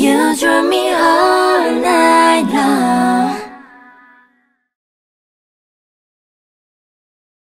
You drew me up.